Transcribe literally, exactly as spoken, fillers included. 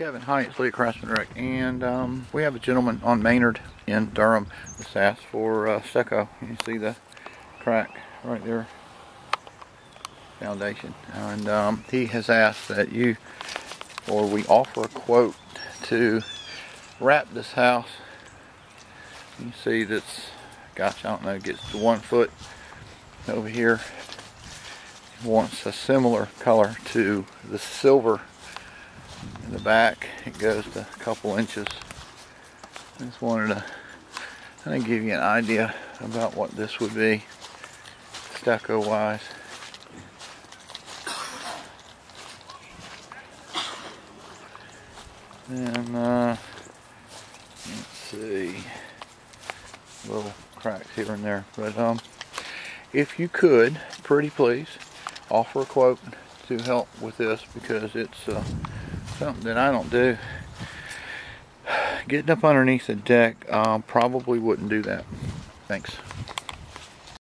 Kevin, hi, it's Leah Crasmanrick, and um, we have a gentleman on Maynard in Durham that's asked for uh, stucco. You see the crack right there, foundation, and um, he has asked that you, or we offer a quote to wrap this house. You see that's, gosh, I don't know, gets to one foot over here. He wants a similar color to the silver. In the back it goes to a couple inches. I just wanted to kind of give you an idea about what this would be stucco wise. And uh, let's see, little cracks here and there, but um, if you could, pretty please offer a quote to help with this, because it's uh, something that I don't do. Getting up underneath the deck, um, probably wouldn't do that. Thanks.